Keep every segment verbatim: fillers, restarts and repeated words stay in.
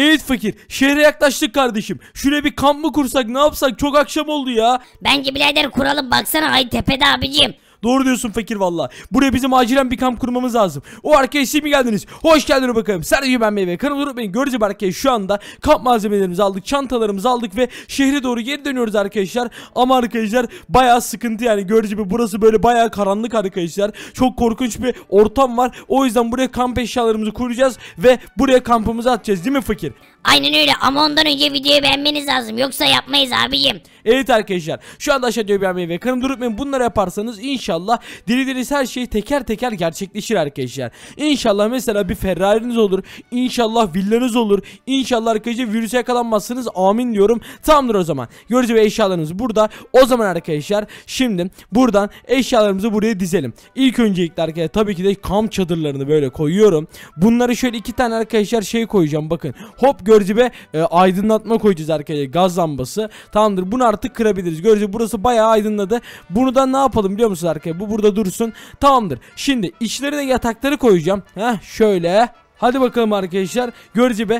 Evet fakir, şehre yaklaştık kardeşim. Şuraya bir kamp mı kursak, ne yapsak? Çok akşam oldu ya. Bence birader kuralım, baksana ay tepede abicim. Doğru diyorsun fakir valla. Buraya bizim acilen bir kamp kurmamız lazım. O arkaya siz mi geldiniz? Hoş geldiniz bakalım. Sergi ben meyve. Kanalı unutmayın. Göreceğiz arkaya şu anda. Kamp malzemelerimizi aldık. Çantalarımızı aldık ve şehre doğru geri dönüyoruz arkadaşlar. Ama arkadaşlar bayağı sıkıntı yani. Göreceğiz burası böyle bayağı karanlık arkadaşlar. Çok korkunç bir ortam var. O yüzden buraya kamp eşyalarımızı kuracağız ve buraya kampımızı atacağız değil mi fakir? Aynen öyle ama ondan önce videoyu beğenmeniz lazım. Yoksa yapmayız abicim. Evet arkadaşlar. Şu anda aşağıda videoyu beğenmeyi ve kanalı unutmayın. Bunları yaparsanız inşallah İnşallah dilediğiniz her şey teker teker gerçekleşir arkadaşlar. İnşallah mesela bir Ferrari'niz olur. İnşallah villanız olur. İnşallah arkadaşlar virüse yakalanmazsınız. Amin diyorum. Tamamdır o zaman. Göreceğiz ve eşyalarımız burada. O zaman arkadaşlar şimdi buradan eşyalarımızı buraya dizelim. İlk öncelikle arkadaşlar tabii ki de kamp çadırlarını böyle koyuyorum. Bunları şöyle iki tane arkadaşlar şey koyacağım bakın. Hop göreceğiz ve e, aydınlatma koyacağız arkadaşlar. Gaz lambası. Tamamdır. Bunu artık kırabiliriz. Göreceğiz burası bayağı aydınladı. Bunu da ne yapalım biliyor musunuz arkadaşlar? Bu burada dursun. Tamamdır. Şimdi içlerine yatakları koyacağım. Heh, şöyle. Hadi bakalım arkadaşlar. Görece bir,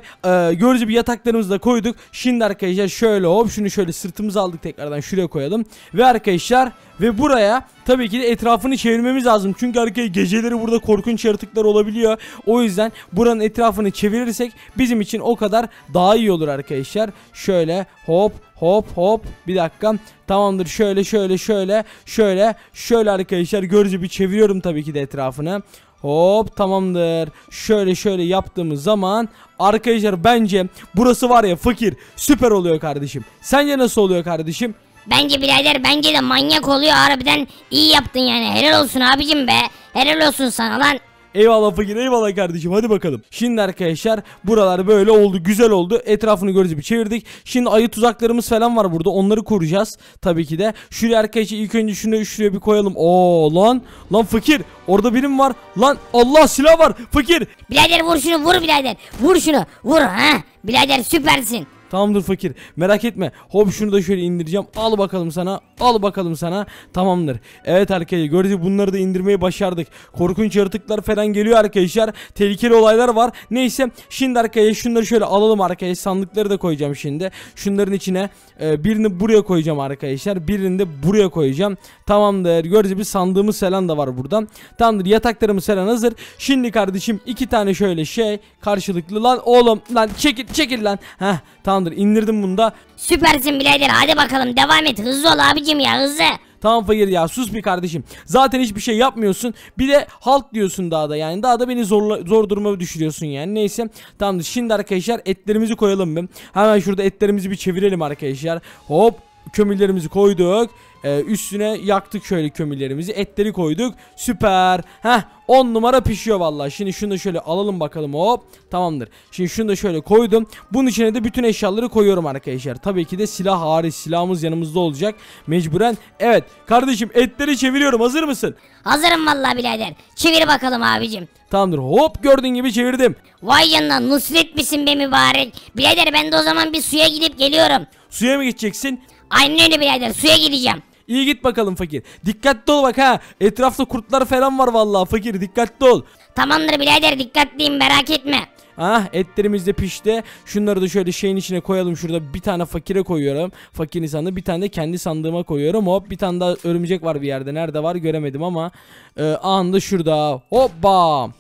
e, görece bir yataklarımızı da koyduk. Şimdi arkadaşlar şöyle hop şunu şöyle sırtımıza aldık tekrardan şuraya koyalım. Ve arkadaşlar ve buraya tabii ki de etrafını çevirmemiz lazım. Çünkü arkadaşlar geceleri burada korkunç yaratıklar olabiliyor. O yüzden buranın etrafını çevirirsek bizim için o kadar daha iyi olur arkadaşlar. Şöyle hop hop hop bir dakika. Tamamdır şöyle şöyle şöyle şöyle şöyle arkadaşlar görece bir çeviriyorum tabii ki de etrafını. Hop tamamdır. Şöyle şöyle yaptığımız zaman arkadaşlar bence burası var ya fakir süper oluyor kardeşim. Sence nasıl oluyor kardeşim? Bence birader bence de manyak oluyor harbiden iyi yaptın yani helal olsun abicim be. Helal olsun sana lan. Eyvallah fakir eyvallah kardeşim hadi bakalım. Şimdi arkadaşlar buralar böyle oldu güzel oldu etrafını göreceğiz bir çevirdik. Şimdi ayı tuzaklarımız falan var burada onları koruyacağız tabii ki de. Şuraya arkadaşlar ilk önce şunu şuraya bir koyalım. Oo lan lan fakir orada birim var lan Allah silah var fakir. Birader vur şunu vur birader vur şunu vur ha birader süpersin. Tamamdır fakir merak etme hop şunu da şöyle indireceğim al bakalım sana al bakalım sana tamamdır. Evet arkadaşlar gördüğünüz bunları da indirmeyi başardık. Korkunç yaratıklar falan geliyor arkadaşlar tehlikeli olaylar var neyse şimdi arkadaşlar şunları şöyle alalım arkadaşlar sandıkları da koyacağım şimdi şunların içine e, birini buraya koyacağım arkadaşlar birini de buraya koyacağım tamamdır gördüğünüz bir sandığımız falan da var buradan tamamdır yataklarımız falan hazır şimdi kardeşim iki tane şöyle şey karşılıklı lan oğlum lan çekil çekil lan heh tamamdır. İndirdim bunu da. Süpersin birader hadi bakalım devam et hızlı ol abicim ya hızlı. Tamam fakir ya sus bir kardeşim. Zaten hiçbir şey yapmıyorsun. Bir de halk diyorsun daha da yani. Daha da beni zorla, zor duruma düşürüyorsun yani. Neyse tamamdır şimdi arkadaşlar etlerimizi koyalım bir. Hemen şurada etlerimizi bir çevirelim arkadaşlar. Hop kömürlerimizi koyduk. Ee, üstüne yaktık şöyle kömürlerimizi. Etleri koyduk. Süper. Heh. on numara pişiyor vallahi. Şimdi şunu da şöyle alalım bakalım hop. Tamamdır. Şimdi şunu da şöyle koydum. Bunun içine de bütün eşyaları koyuyorum arkadaşlar. Tabii ki de silah hariç. Silahımız yanımızda olacak. Mecburen. Evet. Kardeşim etleri çeviriyorum. Hazır mısın? Hazırım vallahi birader. Çevir bakalım abicim. Tamamdır. Hop gördüğün gibi çevirdim. Vay yanına Nusret misin be mübarek? Birader ben de o zaman bir suya gidip geliyorum. Suya mı gideceksin? Aynen öyle birader. Suya gideceğim. İyi git bakalım fakir. Dikkatli ol bak ha. Etrafta kurtlar falan var vallahi fakir. Dikkatli ol. Tamamdır birader dikkatliyim merak etme. Ah etlerimiz de pişti. Şunları da şöyle şeyin içine koyalım. Şurada bir tane fakire koyuyorum. Fakirin sandığı bir tane de kendi sandığıma koyuyorum. Hop bir tane daha örümcek var bir yerde. Nerede var göremedim ama. Ee, anında şurada. Hop bam.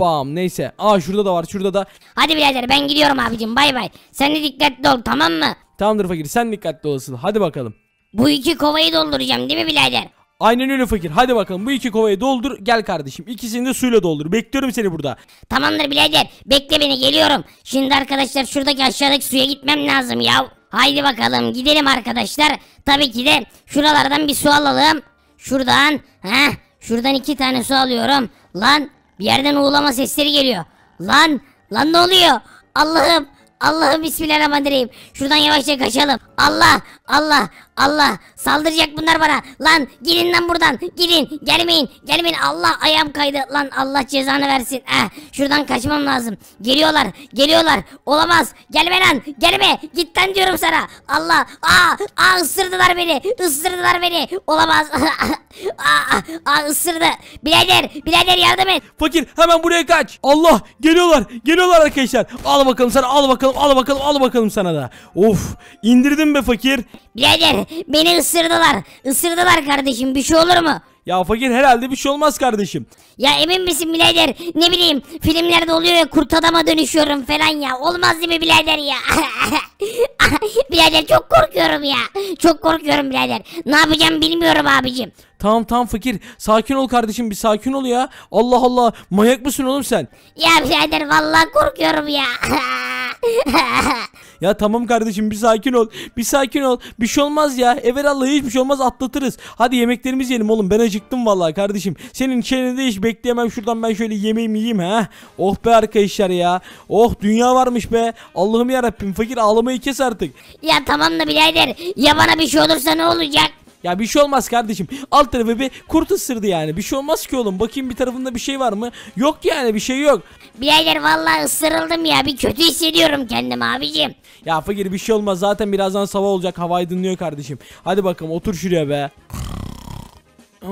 Bam neyse. Aa şurada da var şurada da. Hadi birader ben gidiyorum abicim bay bay. Sen de dikkatli ol tamam mı? Tamamdır fakir sen dikkatli olasın. Hadi bakalım. Bu iki kovayı dolduracağım değil mi birader? Aynen öyle fakir. Hadi bakalım bu iki kovayı doldur. Gel kardeşim. İkisini de suyla doldur. Bekliyorum seni burada. Tamamdır birader. Bekle beni geliyorum. Şimdi arkadaşlar şuradaki aşağıdaki suya gitmem lazım ya. Haydi bakalım gidelim arkadaşlar. Tabii ki de şuralardan bir su alalım. Şuradan. Heh. Şuradan iki tane su alıyorum. Lan bir yerden uğulama sesleri geliyor. Lan. Lan ne oluyor? Allah'ım. Allah'ım bismillahirrahmanirrahim. Şuradan yavaşça kaçalım. Allah Allah Allah saldıracak bunlar bana. Lan gidin lan buradan. Gidin gelmeyin gelmeyin. Allah ayağım kaydı. Lan Allah cezanı versin. Eh, şuradan kaçmam lazım. Geliyorlar geliyorlar. Olamaz. Gelme lan gelme. Git lan diyorum sana. Allah aa, aa ısırdılar beni. Isırdılar beni. Olamaz. aa, aa ısırdı. Birader birader yardım et. Fakir hemen buraya kaç. Allah geliyorlar geliyorlar arkadaşlar. Al bakalım sana al bakalım. bakalım, al bakalım, al bakalım sana da. Of, indirdim be fakir. Birader beni ısırdılar. Isırdılar kardeşim, bir şey olur mu? Ya fakir, herhalde bir şey olmaz kardeşim. Ya emin misin birader? Ne bileyim, filmlerde oluyor ya, kurt adama dönüşüyorum falan ya. Olmaz değil mi birader ya? Birader çok korkuyorum ya. Çok korkuyorum birader. Ne yapacağım bilmiyorum abicim. Tamam tamam fakir, sakin ol kardeşim, bir sakin ol ya. Allah Allah, manyak mısın oğlum sen? Ya birader vallahi korkuyorum ya. Ya tamam kardeşim, bir sakin ol, bir sakin ol, bir şey olmaz ya, evvelallah hiçbir şey olmaz, atlatırız. Hadi yemeklerimizi yiyelim oğlum, ben acıktım vallahi kardeşim. Senin içeride hiç bekleyemem, şuradan ben şöyle yemeğimi yiyeyim ha. Oh be arkadaşlar ya, oh dünya varmış be. Allah'ım yarabbim, fakir ağlamayı kes artık. Ya tamam da birader, ya bana bir şey olursa ne olacak? Ya bir şey olmaz kardeşim. Alt tarafı bir kurt ısırdı yani. Bir şey olmaz ki oğlum. Bakayım bir tarafında bir şey var mı? Yok yani, bir şey yok. Birader vallahi ısırıldım ya. Bir kötü hissediyorum kendim abicim. Ya fakir bir şey olmaz. Zaten birazdan sabah olacak. Hava aydınlıyor kardeşim. Hadi bakalım, otur şuraya be. Ah,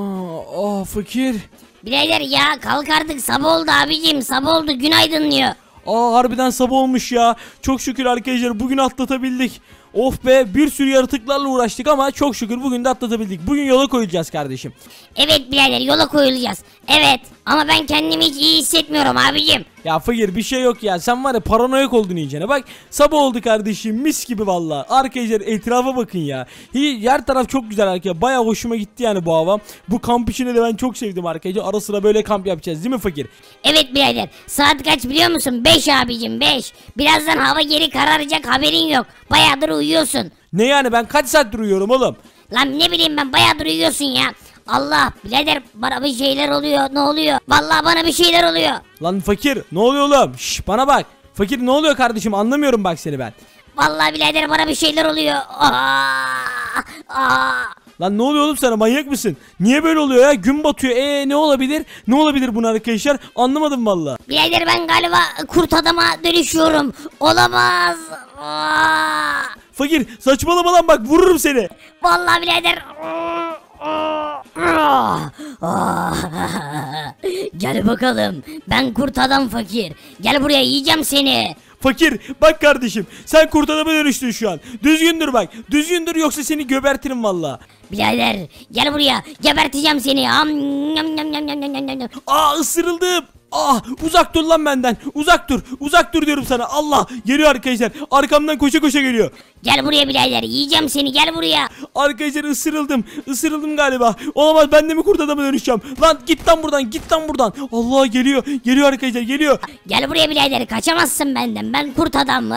ah fakir. Birader ya kalk artık, sabah oldu abicim. Sabah oldu, gün aydınlıyor. Aa harbiden sabah olmuş ya. Çok şükür arkadaşlar, bugün atlatabildik. Of be, bir sürü yaratıklarla uğraştık ama çok şükür bugün de atlatabildik. Bugün yola koyulacağız kardeşim. Evet birader, yola koyulacağız. Evet ama ben kendimi hiç iyi hissetmiyorum abicim. Ya fakir bir şey yok ya, sen var ya paranoyak oldun iyicene. Bak sabah oldu kardeşim, mis gibi valla. Arkadaşlar etrafa bakın ya. Yer taraf çok güzel arkadaşlar, baya hoşuma gitti yani bu hava. Bu kamp içini de ben çok sevdim arkadaşlar. Ara sıra böyle kamp yapacağız değil mi fakir? Evet birader, saat kaç biliyor musun? beş abicim, beş. Birazdan hava geri kararacak, haberin yok. Bayağıdır uyuyorsun. Ne yani, ben kaç saattir uyuyorum oğlum? Lan ne bileyim ben, bayağıdır uyuyorsun ya. Allah birader, bana bir şeyler oluyor, ne oluyor? Vallahi bana bir şeyler oluyor. Lan fakir ne oluyor oğlum? Şş, bana bak. Fakir ne oluyor kardeşim, anlamıyorum bak seni ben. Vallahi birader bana bir şeyler oluyor. Aa, aa. Lan ne oluyor oğlum sana, manyak mısın? Niye böyle oluyor ya? Gün batıyor. Eee ne olabilir? Ne olabilir buna arkadaşlar? Anlamadım vallahi. Birader ben galiba kurt adama dönüşüyorum. Olamaz. Aa. Fakir saçmalama lan, bak vururum seni. Vallahi birader. Gel bakalım, ben kurt adam fakir, gel buraya, yiyeceğim seni. Fakir bak kardeşim, sen kurt adama dönüştün şu an. Düzgündür bak, düzgündür, yoksa seni göbertirim valla. Birader gel buraya, geberteceğim seni. Aa ısırıldım. Ah, uzak dur lan benden, uzak dur, uzak dur diyorum sana. Allah geliyor arkadaşlar, arkamdan koşa koşa geliyor. Gel buraya birader, yiyeceğim seni, gel buraya. Arkadaşlar ısırıldım, ısırıldım galiba. Olamaz, ben de mi kurt adama dönüşeceğim? Lan git lan buradan, git lan buradan. Allah geliyor, geliyor arkadaşlar, geliyor. Gel buraya birader, kaçamazsın benden, ben kurt adam.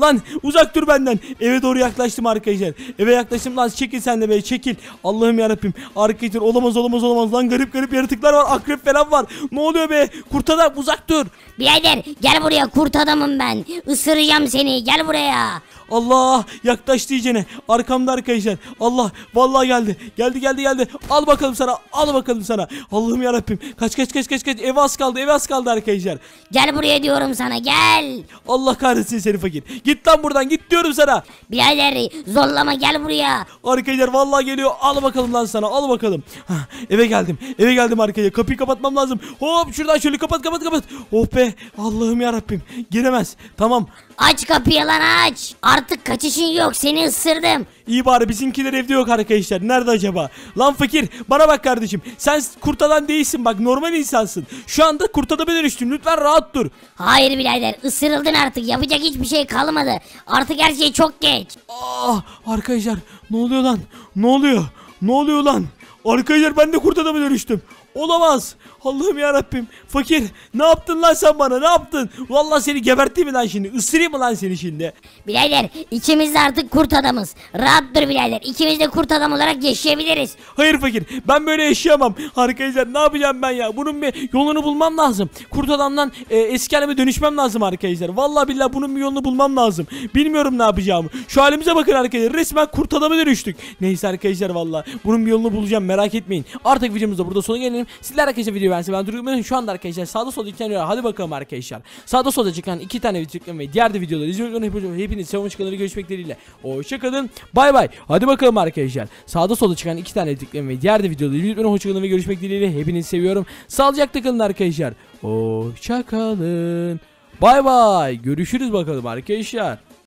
Lan uzak dur benden. Eve doğru yaklaştım arkadaşlar. Eve yaklaştım lan, çekil sen de be, çekil. Allah'ım yarabbim. Arkadaşlar olamaz olamaz olamaz lan, garip garip yaratıklar var. Akrep falan var. Ne oluyor be? Kurt adam, uzak dur. Birader gel buraya, kurt adamım ben. Isıracağım seni, gel buraya. Allah yaklaştı iyicene. Arkamda arkadaşlar. Allah vallahi geldi. Geldi geldi geldi. Al bakalım sana. Al bakalım sana. Allah'ım yarabbim. Kaç kaç kaç kaç kaç. Eve az kaldı. Eve az kaldı arkadaşlar. Gel buraya diyorum sana. Gel. Allah kahretsin seni fakir. Git lan buradan. Git diyorum sana. Birader zorlama, gel buraya. Arkadaşlar vallahi geliyor. Al bakalım lan sana. Al bakalım. Hah, eve geldim. Eve geldim arkadaşlar. Kapıyı kapatmam lazım. Hop şuradan şöyle kapat kapat kapat. Oh be. Allah'ım yarabbim. Giremez. Tamam. Aç kapıyı lan aç. Artık kaçışın yok, seni ısırdım. İyi bari bizimkiler evde yok arkadaşlar. Nerede acaba? Lan fakir bana bak kardeşim. Sen kurt adam değilsin bak, normal insansın. Şu anda kurt adama dönüştün, lütfen rahat dur. Hayır birader, ısırıldın artık. Yapacak hiçbir şey kalmadı. Artık her şey çok geç. Ah arkadaşlar ne oluyor lan? Ne oluyor? Ne oluyor lan? Arkadaşlar ben de kurt adama dönüştüm. Olamaz. Allah'ım yarabbim. Fakir ne yaptın lan sen bana, ne yaptın? Vallahi seni geberteyim mi lan şimdi? Isırayım mı lan seni şimdi? Birader ikimiz de artık kurt adamız. Rahat dur birader. İkimiz de kurt adam olarak yaşayabiliriz. Hayır fakir, ben böyle yaşayamam. Arkadaşlar ne yapacağım ben ya? Bunun bir yolunu bulmam lazım. Kurt adamdan e, eski halime dönüşmem lazım arkadaşlar. Vallahi billahi bunun bir yolunu bulmam lazım. Bilmiyorum ne yapacağımı. Şu halimize bakın arkadaşlar. Resmen kurt adama dönüştük. Neyse arkadaşlar vallahi bunun bir yolunu bulacağım, merak etmeyin. Artık videomuzda burada sona gelelim. Sizler arkadaşlar videoyu beğense ben duruyorum. Şu anda arkadaşlar sağda solda iki tane, hadi bakalım arkadaşlar. Sağda solda çıkan iki tane video ve diğer de videoları izliyorsanız hepiniz sevmiş kanalına görüşmek dileğiyle. Hoşçakalın. Bay bay. Hadi bakalım arkadaşlar. Sağda solda çıkan iki tane video ve diğer de videoları izliyorsanız hoşçakalın ve görüşmek dileğiyle. Hepinizi seviyorum. Sağlıcakla kalın arkadaşlar. Hoşçakalın. Bay bay. Görüşürüz bakalım arkadaşlar.